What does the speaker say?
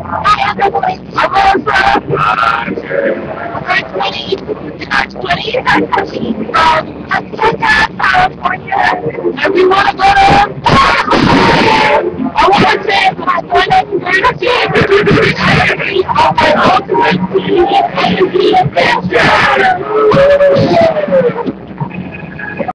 California, and we want to go to I want to say that I